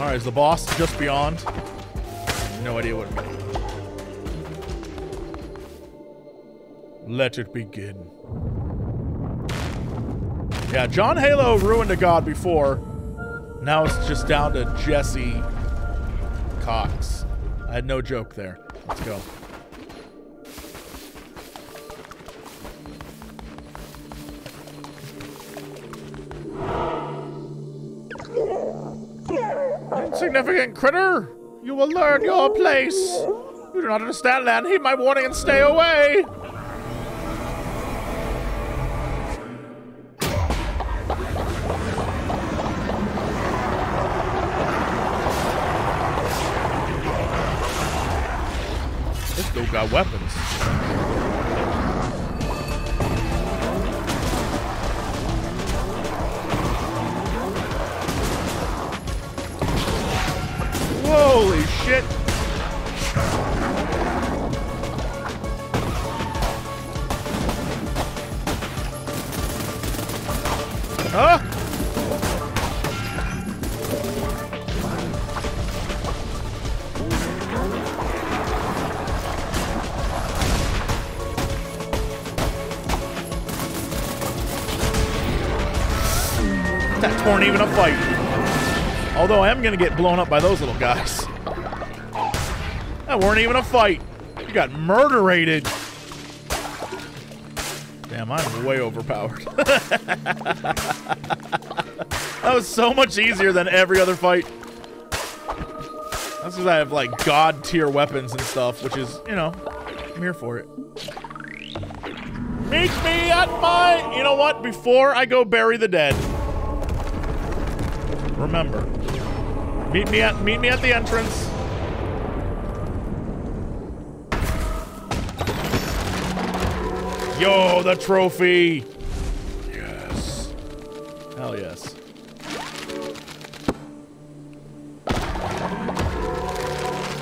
Alright, is the boss just beyond? No idea what it means. Let it begin. Yeah, John Halo ruined a god before. Now it's just down to Jesse Cox. I had no joke there. Let's go. Insignificant critter! You will learn your place! You do not understand that. Heed my warning and stay away! Got weapons. Holy shit. Huh? That weren't even a fight. Although I am gonna get blown up by those little guys. That weren't even a fight. You got murderated. Damn, I'm way overpowered. That was so much easier than every other fight. That's because I have like god tier weapons and stuff, which is, you know, I'm here for it. Meet me at my, you know what, before I go bury the dead. Remember, meet me at meet me at the entrance. Yo, the trophy. Yes. Hell yes.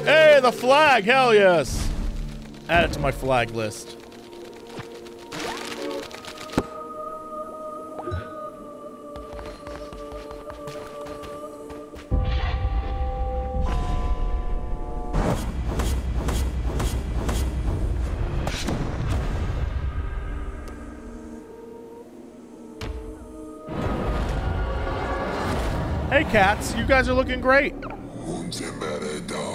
Hey, the flag. Hell yes. Add it to my flag list. Cats, you guys are looking great.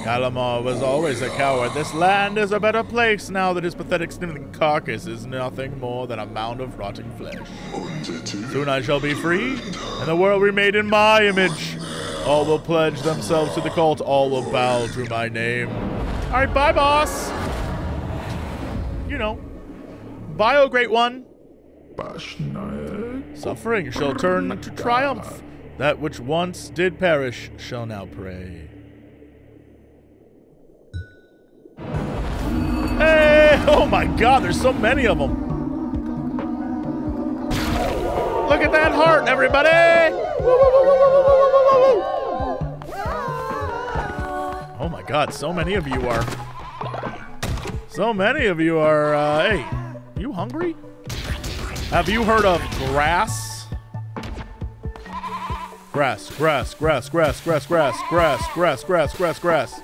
Calamar was always a coward. This land is a better place now that his pathetic sniveling carcass is nothing more than a mound of rotting flesh. Soon I shall be free, and the world remade in my image. All will pledge themselves to the cult. All will bow to my name. All right, bye, boss. You know, bye, oh great one. Suffering shall turn to triumph. That which once did perish shall now pray. Hey! Oh my god, there's so many of them! Look at that heart, everybody! Woo, woo, woo, woo, woo, woo, woo, woo. Oh my god, so many of you are... So many of you are, uh, hey, you hungry? Have you heard of grass? Grass, grass, grass, grass, grass, grass, grass, grass, grass, grass, grass.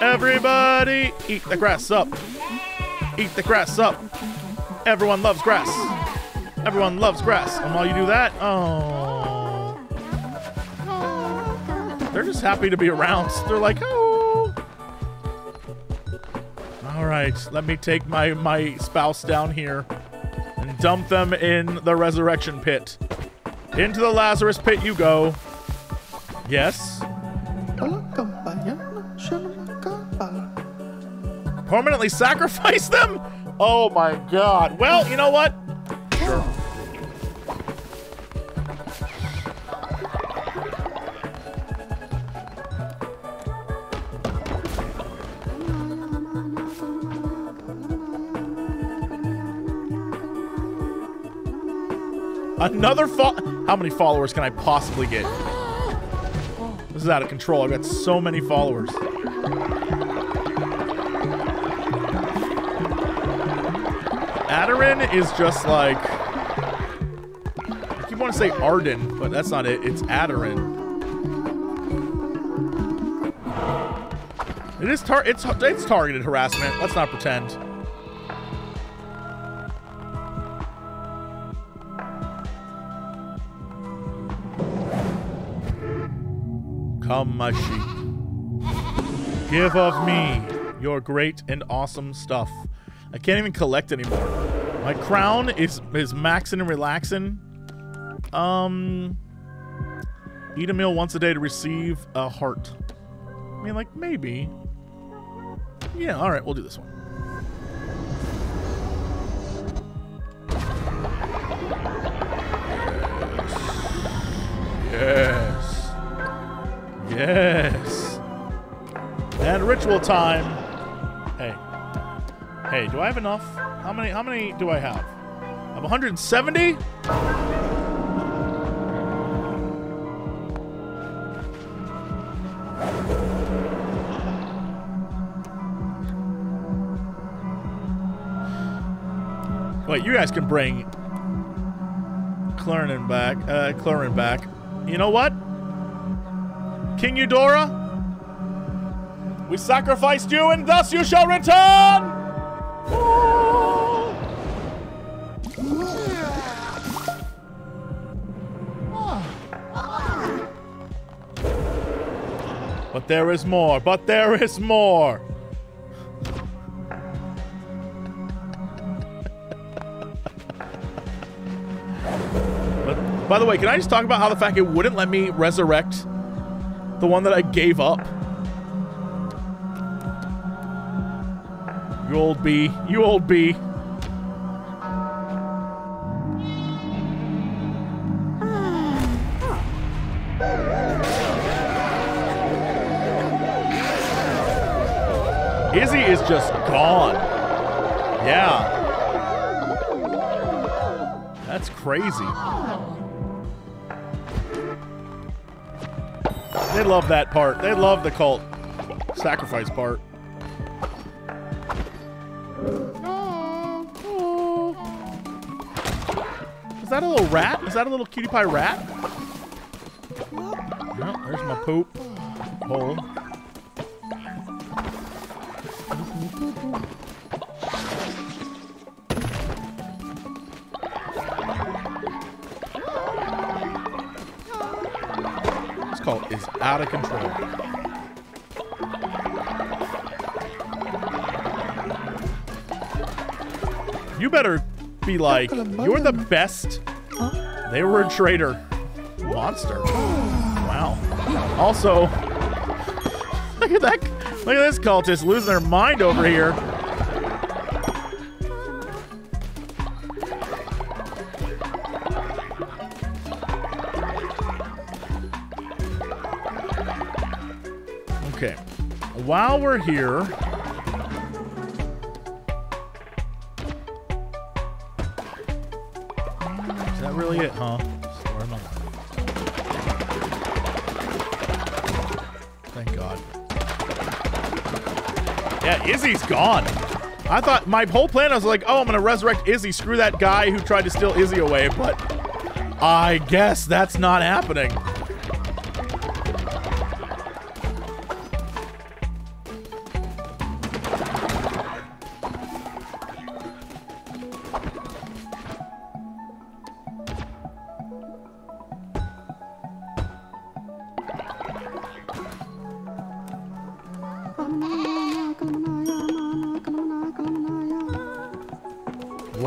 Everybody eat the grass up. Eat the grass up. Everyone loves grass. Everyone loves grass. And while you do that, oh. They're just happy to be around. They're like, oh. All right, let me take my, my spouse down here and dump them in the resurrection pit. Into the Lazarus pit you go. Yes. Permanently sacrifice them? Oh my God. Well, you know what? Sure. Another fo- How many followers can I possibly get? This is out of control. I've got so many followers. Adarin is just like... I keep wanting to say Arden, but that's not it. It's Adarin. It is tar- it's, it's targeted harassment. Let's not pretend. Come, my sheep. Give of me your great and awesome stuff. I can't even collect anymore. My crown is, is maxing and relaxing. Um, eat a meal once a day to receive a heart. I mean, like, maybe. Yeah, all right, we'll do this one. Yes. Yes. Yes. And ritual time. Hey. Hey, do I have enough? How many how many do I have? I have one hundred seventy? Wait, you guys can bring Clarin back. Uh Clarin back. You know what? King Eudora, we sacrificed you, and thus you shall return! Oh. But there is more, but there is more! But, by the way, can I just talk about how the fact it wouldn't let me resurrect the one that I gave up. You old bee. You old bee. Izzy is just gone. Yeah. That's crazy. They love that part. They love the cult sacrifice part. Oh, oh. Is that a little rat? Is that a little cutie pie rat? No, oh, there's my poop hole. Is out of control. You better be like, you're the best. They were a traitor. Monster. Wow. Also, look at that. Look at this cultist losing their mind over here. While we're here, is that really it, huh? Story of my life. Thank God. Yeah, Izzy's gone. I thought my whole plan, I was like, oh, I'm gonna resurrect Izzy. Screw that guy who tried to steal Izzy away, but I guess that's not happening.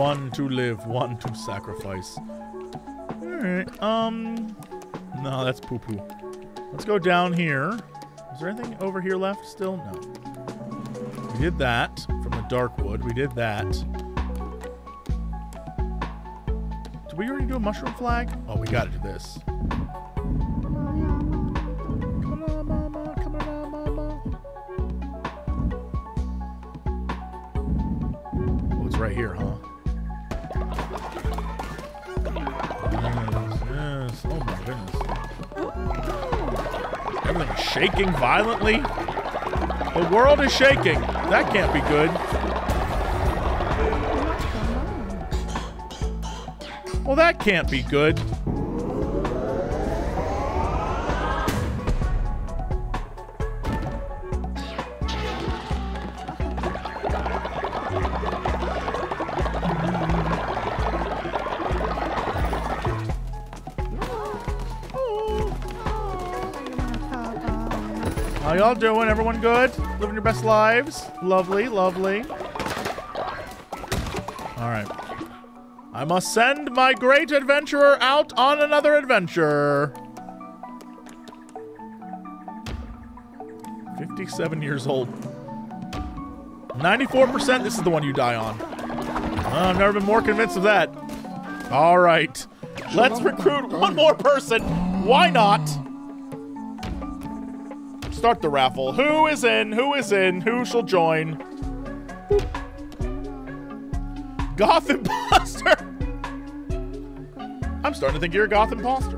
One to live, one to sacrifice. Alright, um... no, that's poo-poo. Let's go down here. Is there anything over here left still? No. We did that from the dark wood. We did that. Did we already do a mushroom flag? Oh, we gotta do this. Right here, huh? Yes, yes. Oh my goodness. Everything's shaking violently. The world is shaking. That can't be good. Well, that can't be good. How y'all doing? Everyone good? Living your best lives? Lovely, lovely. Alright. I must send my great adventurer out on another adventure. fifty-seven years old. ninety-four percent? This is the one you die on. Uh, I've never been more convinced of that. Alright. Let's recruit one more person. Why not? Start the raffle. Who is in? Who is in? Who shall join? Boop. Goth imposter! I'm starting to think you're a goth imposter.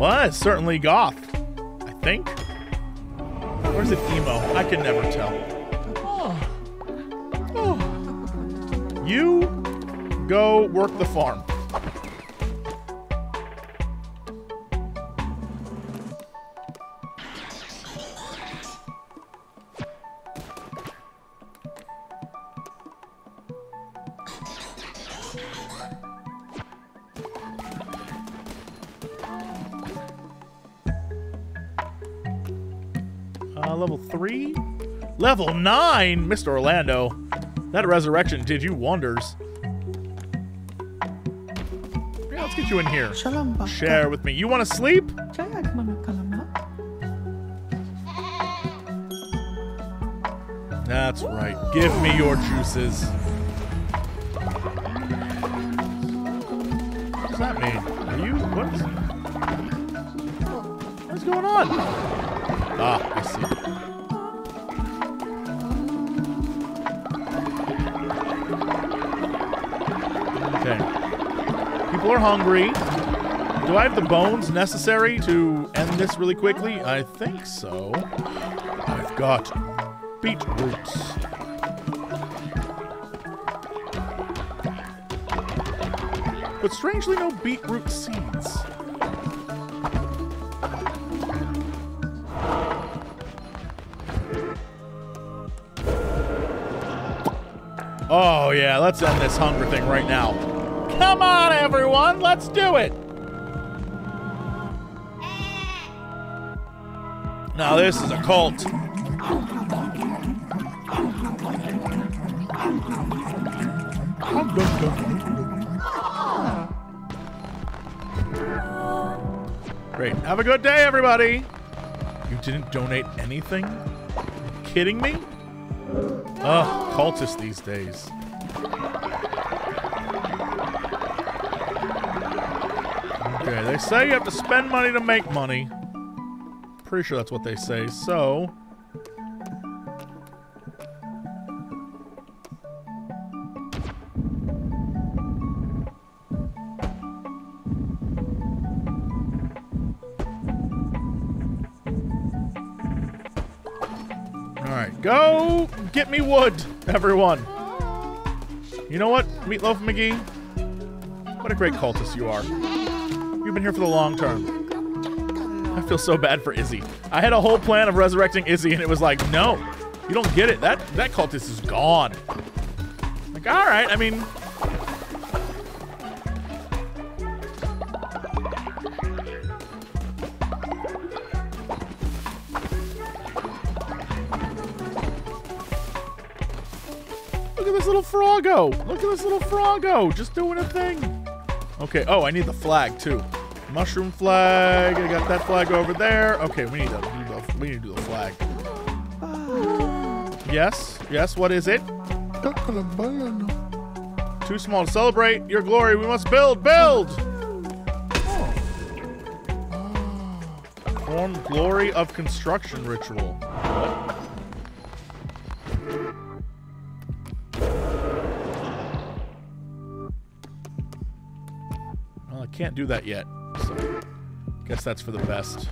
Well, it's certainly goth. I think. Or is it emo? I can never tell. Oh. Oh. You go work the farm. Level three? Level nine! Mister Orlando, that resurrection did you wonders. Yeah, let's get you in here. Share with me. You want to sleep? That's right. Give me your juices. What does that mean? Are you... what is... what's going on? Ah, I see. People are hungry. Do I have the bones necessary to end this really quickly? I think so. I've got beetroots. But strangely, no beetroot seeds. Oh yeah, let's end this hunger thing right now. Come on, everyone, let's do it. Now this is a cult. Great, have a good day, everybody. You didn't donate anything? Are you kidding me? Ugh, cultists these days. Okay, they say you have to spend money to make money. Pretty sure that's what they say, so... alright, go get me wood, everyone. You know what, Meatloaf McGee? What a great cultist you are. You've been here for the long term. I feel so bad for Izzy. I had a whole plan of resurrecting Izzy, and it was like, no, you don't get it. That that cultist is gone. Like, all right, I mean. little froggo. Look at this little froggo. Just doing a thing. Okay. Oh, I need the flag, too. Mushroom flag. I got that flag over there. Okay, we need to, we need to do the flag. Yes. Yes, what is it? Too small to celebrate your glory. We must build. Build! Perform glory of construction ritual. What? Well, I can't do that yet. So, guess that's for the best.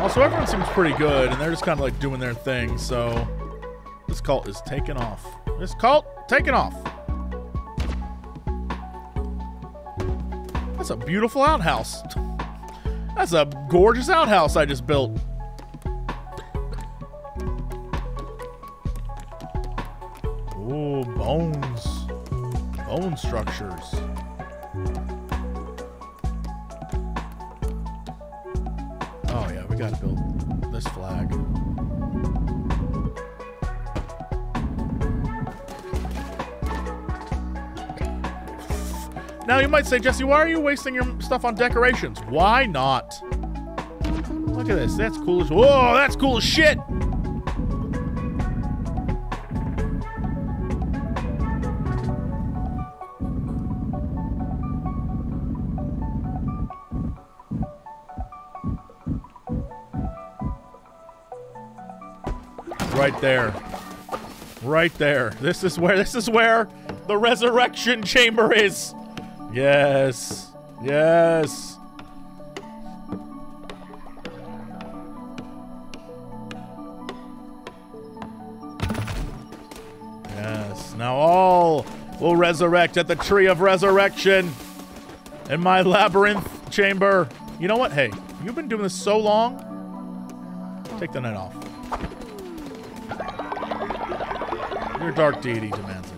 Also, everyone seems pretty good, and they're just kind of like doing their thing, so this cult is taking off. This cult taking off. That's a beautiful outhouse. That's a gorgeous outhouse I just built. Ooh, bones. Bone structures. Oh yeah, we gotta build this flag. Now you might say, Jesse, why are you wasting your stuff on decorations? Why not? Look at this. That's cool as... Whoa, that's cool as shit! Right there. Right there. This is where... This is where the resurrection chamber is. Yes. Yes. Yes. Now all will resurrect at the tree of resurrection in my labyrinth chamber. You know what? Hey, you've been doing this so long. Take the night off. Your dark deity demands it.